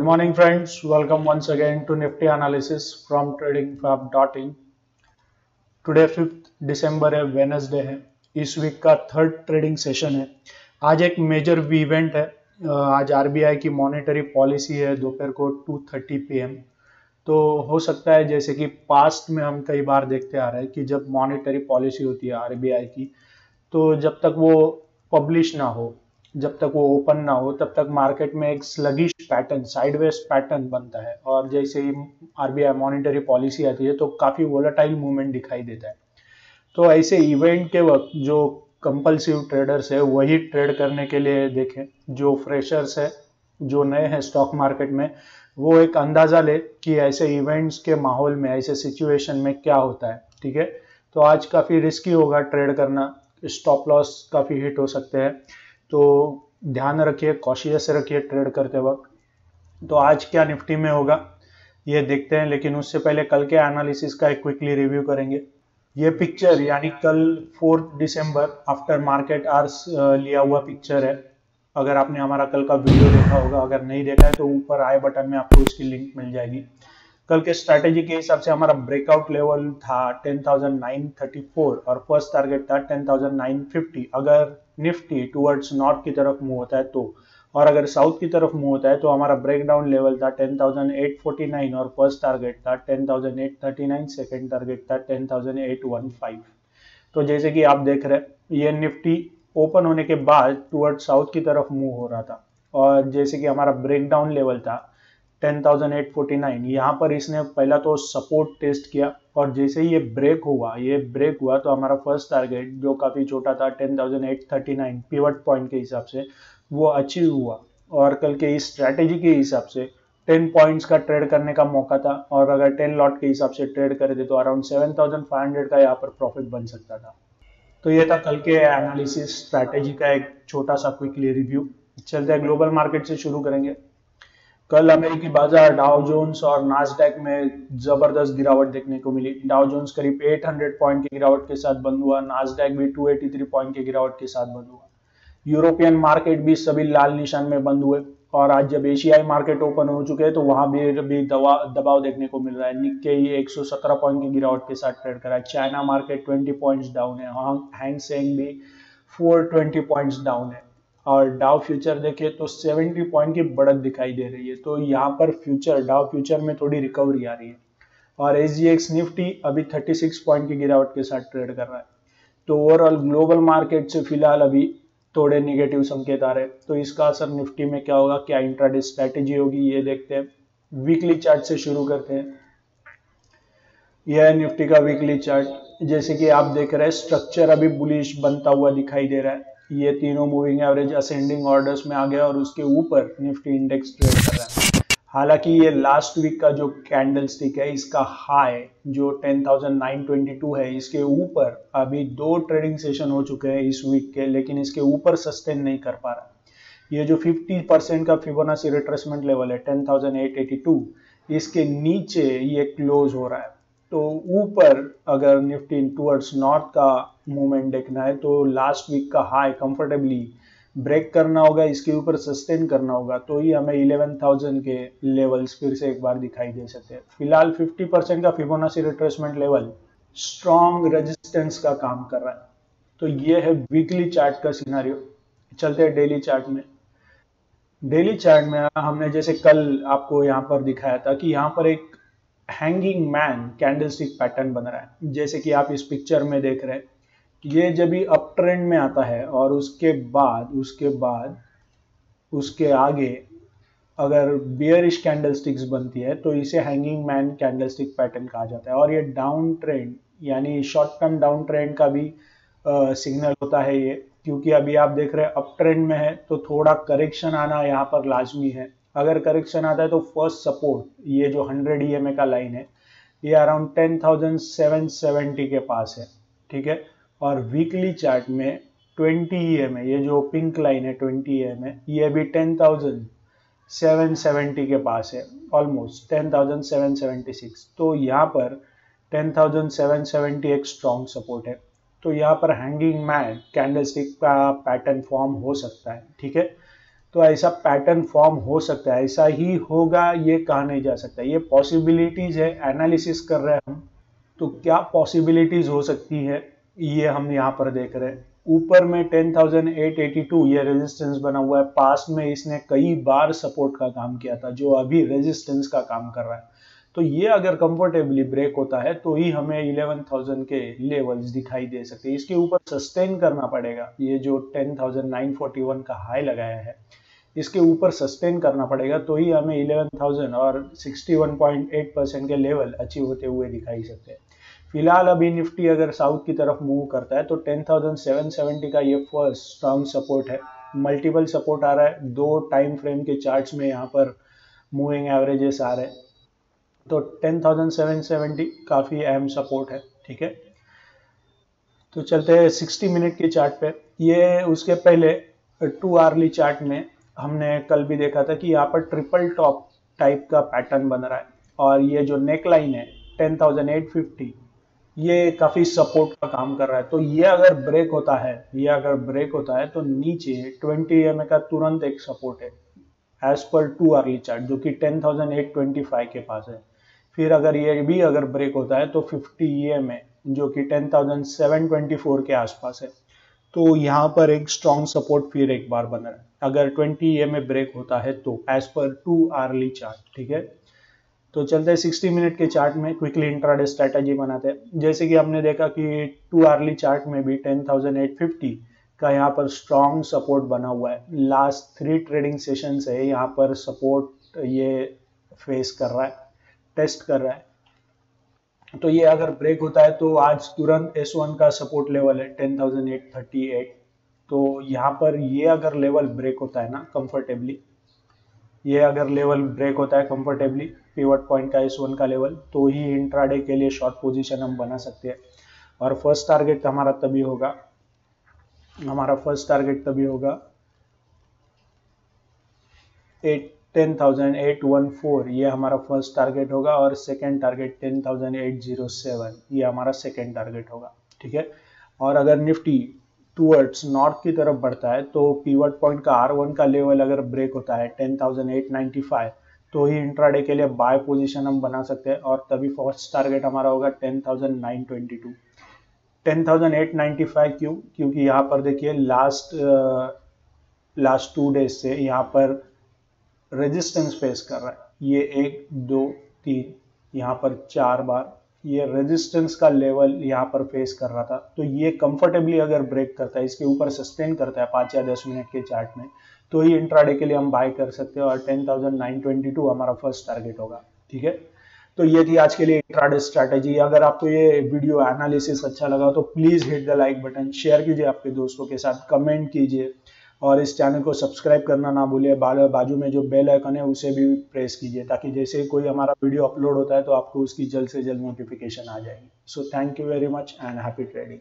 Good morning friends, welcome once again to Nifty analysis from tradingfab.in। Today 5 दिसंबर है, Wednesday है। इस week का थर्ड ट्रेडिंग सेशन है। आज एक मेजर इवेंट है, आज आरबीआई की मॉनेटरी पॉलिसी है दोपहर को 2:30 PM। तो हो सकता है जैसे कि पास्ट में हम कई बार देखते आ रहे हैं कि जब मॉनेटरी पॉलिसी होती है आरबीआई की, तो जब तक वो पब्लिश ना हो, जब तक वो ओपन ना हो, तब तक मार्केट में एक स्लगिश पैटर्न, साइडवेज पैटर्न बनता है। और जैसे ही आरबीआई मॉनेटरी पॉलिसी आती है तो काफ़ी वोलेटाइल मूवमेंट दिखाई देता है। तो ऐसे इवेंट के वक्त जो कंपल्सिव ट्रेडर्स है वही ट्रेड करने के लिए देखें। जो फ्रेशर्स है, जो नए हैं स्टॉक मार्केट में, वो एक अंदाज़ा ले कि ऐसे इवेंट्स के माहौल में, ऐसे सिचुएशन में क्या होता है। ठीक है, तो आज काफ़ी रिस्की होगा ट्रेड करना, स्टॉप लॉस काफ़ी हिट हो सकते हैं, तो ध्यान रखिए, कॉशियस रखिए ट्रेड करते वक्त। तो आज क्या निफ्टी में होगा ये देखते हैं, लेकिन उससे पहले कल के एनालिसिस का एक क्विकली रिव्यू करेंगे। ये पिक्चर यानी कल 4 दिसंबर आफ्टर मार्केट आवर्स लिया हुआ पिक्चर है। अगर आपने हमारा कल का वीडियो देखा होगा, अगर नहीं देखा है तो ऊपर आई बटन में आपको उसकी लिंक मिल जाएगी। कल के स्ट्रैटेजी के हिसाब से हमारा ब्रेकआउट लेवल था 10,934 और फर्स्ट टारगेट था 10,950। अगर निफ्टी टुवर्ड्स नॉर्थ की तरफ मूव होता है तो, और अगर साउथ की तरफ मूव होता है तो हमारा ब्रेकडाउन लेवल था 10,849 और फर्स्ट टारगेट था 10,839, सेकेंड टारगेट था 10,815। तो जैसे कि आप देख रहे हैं, ये निफ्टी ओपन होने के बाद टुवर्ड्स साउथ की तरफ मूव हो रहा था और जैसे कि हमारा ब्रेकडाउन लेवल था 10,849, यहाँ पर इसने पहला तो सपोर्ट टेस्ट किया और जैसे ही ये ब्रेक हुआ तो हमारा फर्स्ट टारगेट जो काफ़ी छोटा था 10,839 पिवट पॉइंट के हिसाब से, वो अचीव हुआ। और कल के इस स्ट्रैटेजी के हिसाब से 10 पॉइंट्स का ट्रेड करने का मौका था और अगर 10 लॉट के हिसाब से ट्रेड करते तो अराउंड 7,500 का यहाँ पर प्रॉफिट बन सकता था। तो ये था कल के एनालिसिस स्ट्रैटेजी का एक छोटा सा क्विकली रिव्यू। चलते हैं, ग्लोबल मार्केट से शुरू करेंगे। कल अमेरिकी बाजार डाउ जोन्स और नास्डैक में जबरदस्त गिरावट देखने को मिली। डाउ जोन्स करीब 800 पॉइंट की गिरावट के साथ बंद हुआ, नास्डैक भी 283 पॉइंट की गिरावट के साथ बंद हुआ। यूरोपियन मार्केट भी सभी लाल निशान में बंद हुए और आज जब एशियाई मार्केट ओपन हो चुके हैं तो वहाँ भी दबाव देखने को मिल रहा है। निक्केई 117 पॉइंट की गिरावट के साथ ट्रेड करा है। चाइना मार्केट 20 पॉइंट्स डाउन है, हैंग सेंग भी 420 पॉइंट्स डाउन है और डाउ फ्यूचर देखिए तो 70 पॉइंट की बढ़त दिखाई दे रही है। तो यहाँ पर फ्यूचर, डाउ फ्यूचर में थोड़ी रिकवरी आ रही है और एसजीएक्स निफ्टी अभी 36 पॉइंट की गिरावट के साथ ट्रेड कर रहा है। तो ओवरऑल ग्लोबल मार्केट से फिलहाल अभी थोड़े निगेटिव संकेत आ रहे हैं। तो इसका असर निफ्टी में क्या होगा, क्या इंट्राडे स्ट्रैटेजी होगी, ये देखते हैं। वीकली चार्ट से शुरू करते हैं। यह है निफ्टी का वीकली चार्ट। जैसे कि आप देख रहे हैं, स्ट्रक्चर अभी बुलिश बनता हुआ दिखाई दे रहा है। ये तीनों मूविंग एवरेज असेंडिंग ऑर्डर्स में आ गया और उसके ऊपर निफ्टी इंडेक्स ट्रेड कर रहा है। हालांकि ये लास्ट वीक का जो कैंडलस्टिक है, इसका हाई जो 10,922 है, इसके ऊपर अभी 2 ट्रेडिंग सेशन हो चुके हैं इस वीक के, लेकिन इसके ऊपर सस्टेन नहीं कर पा रहा। ये जो 50% का फिबोनाची रिट्रेसमेंट लेवल है 10,882, इसके नीचे ये क्लोज हो रहा है। तो ऊपर अगर निफ्टी टूवर्ड्स नॉर्थ का मूवमेंट देखना है तो लास्ट वीक का हाई कंफर्टेबली ब्रेक करना होगा, इसके ऊपर सस्टेन करना होगा, तो ही हमें 11,000 के लेवल्स फिर से एक बार दिखाई दे सकते हैं। फिलहाल 50% का Fibonacci retracement level strong resistance का काम कर रहा है। तो ये है वीकली चार्ट का सिनारियो। चलते हैं डेली चार्ट में। डेली चार्ट में हमने जैसे कल आपको यहाँ पर दिखाया था कि यहाँ पर एक हैंगिंग मैन कैंडलस्टिक पैटर्न बन रहा है। जैसे कि आप इस पिक्चर में देख रहे हैं, ये जब भी अप ट्रेंड में आता है और उसके बाद उसके आगे अगर बेयरिश कैंडलस्टिक्स बनती है तो इसे हैंगिंग मैन कैंडलस्टिक पैटर्न कहा जाता है। और ये डाउन ट्रेंड यानी शॉर्ट टर्म डाउन ट्रेंड का भी सिग्नल होता है ये, क्योंकि अभी आप देख रहे हैं अप ट्रेंड में है तो थोड़ा करेक्शन आना यहाँ पर लाजमी है। अगर करेक्शन आता है तो फर्स्ट सपोर्ट ये जो 100 EMA का लाइन है, ये अराउंड 10,770 के पास है। ठीक है, और वीकली चार्ट में 20 EMA ये जो पिंक लाइन है 20 EMA ये भी 10,770 के पास है, ऑलमोस्ट 10,776। तो यहाँ पर 10,770 एक स्ट्रॉन्ग सपोर्ट है। तो यहाँ पर हैंगिंग मैन कैंडलस्टिक का पैटर्न फॉर्म हो सकता है। ठीक है, तो ऐसा पैटर्न फॉर्म हो सकता है, ऐसा ही होगा ये कहा नहीं जा सकता, ये पॉसिबिलिटीज है, एनालिसिस कर रहे हैं हम। तो क्या पॉसिबिलिटीज हो सकती है ये हम यहाँ पर देख रहे हैं। ऊपर में 10,882 ये रेजिस्टेंस बना हुआ है, पास में इसने कई बार सपोर्ट का काम किया था जो अभी रेजिस्टेंस का काम कर रहा है। तो ये अगर कंफर्टेबली ब्रेक होता है तो ही हमें 11,000 के लेवल्स दिखाई दे सकते हैं। इसके ऊपर सस्टेन करना पड़ेगा, ये जो 10,941 का हाई लगाया है इसके ऊपर सस्टेन करना पड़ेगा तो ही हमें 11,000 और 61.8% के लेवल अचीव होते हुए दिखाई सकते हैं। फिलहाल अभी निफ्टी अगर साउथ की तरफ मूव करता है तो 10,770 का ये फर्स्ट स्ट्रांग सपोर्ट है, मल्टीपल सपोर्ट आ रहा है, दो टाइम फ्रेम के चार्ट्स में यहाँ पर मूविंग एवरेजेस आ रहे हैं। तो 10,770 काफ़ी अहम सपोर्ट है, ठीक है। तो चलते हैं 60 मिनट के चार्ट पे। ये उसके पहले 2 आवरली चार्ट में हमने कल भी देखा था कि यहाँ पर ट्रिपल टॉप टाइप का पैटर्न बन रहा है और ये जो नेक लाइन है 10,850 ये काफ़ी सपोर्ट का काम कर रहा है। तो ये अगर ब्रेक होता है, ये अगर ब्रेक होता है तो नीचे 20 EMA का तुरंत एक सपोर्ट है एज पर 2 आवरली चार्ट जो कि 10,825 के पास है। फिर अगर ये भी अगर ब्रेक होता है तो 50 EMA जो कि 10,724 के आसपास है। तो यहाँ पर एक स्ट्रॉन्ग सपोर्ट फिर एक बार बन रहा है अगर 20 EMA ब्रेक होता है तो एज पर 2 आवरली चार्ट, ठीक है। तो चलते हैं 60 मिनट के चार्ट में, क्विकली इंट्राडे स्ट्रैटेजी बनाते हैं। जैसे कि हमने देखा कि 2 आवरली चार्ट में भी 10,850 का यहाँ पर स्ट्रॉन्ग सपोर्ट बना हुआ है। लास्ट 3 ट्रेडिंग सेशंस है यहाँ पर सपोर्ट ये फेस कर रहा है, टेस्ट कर रहा है। तो ये अगर ब्रेक होता है तो आज तुरंत S1 का सपोर्ट लेवल है 10,838। तो यहाँ पर ये अगर लेवल ब्रेक होता है ना कंफर्टेबली, ये अगर लेवल ब्रेक होता है कंफर्टेबली पिवट पॉइंट का S1 का लेवल, तो ही इंट्राडे के लिए शॉर्ट पोजीशन हम बना सकते हैं। और फर्स्ट टारगेट हमारा तभी होगा, हमारा फर्स्ट टारगेट तभी होगा 10,814, ये हमारा फर्स्ट टारगेट होगा। और सेकंड टारगेट 10,807, ये हमारा सेकंड टारगेट होगा, ठीक है। और अगर निफ्टी टूवर्ड्स नॉर्थ की तरफ बढ़ता है तो पिवट पॉइंट का R1 का लेवल अगर ब्रेक होता है 10,895 तो ही इंट्राडे के लिए बाय पोजीशन हम बना सकते हैं। और तभी फर्स्ट टारगेट हमारा होगा 10,922। 10,895 क्यों? क्योंकि यहाँ पर देखिए लास्ट 2 डेज से यहाँ पर रेजिस्टेंस फेस कर रहा है। ये 1, 2, 3 यहाँ पर 4 बार ये रेजिस्टेंस का लेवल यहाँ पर फेस कर रहा था। तो ये कंफर्टेबली अगर ब्रेक करता है, इसके ऊपर सस्टेन करता है 5 या 10 मिनट के चार्ट में, तो ये इंट्राडे के लिए हम बाय कर सकते हैं और 10,922 हमारा फर्स्ट टारगेट होगा, ठीक है। तो ये थी आज के लिए इंट्राडे स्ट्रैटेजी। अगर आपको ये वीडियो एनालिसिस अच्छा लगा तो please hit the like button, share कीजिए आपके दोस्तों के साथ, कमेंट कीजिए और इस चैनल को सब्सक्राइब करना ना भूलिए। बाजू में जो बेल आइकन है उसे भी प्रेस कीजिए ताकि जैसे ही कोई हमारा वीडियो अपलोड होता है तो आपको उसकी जल्द से जल्द नोटिफिकेशन आ जाएगी। So thank you very much and happy trading.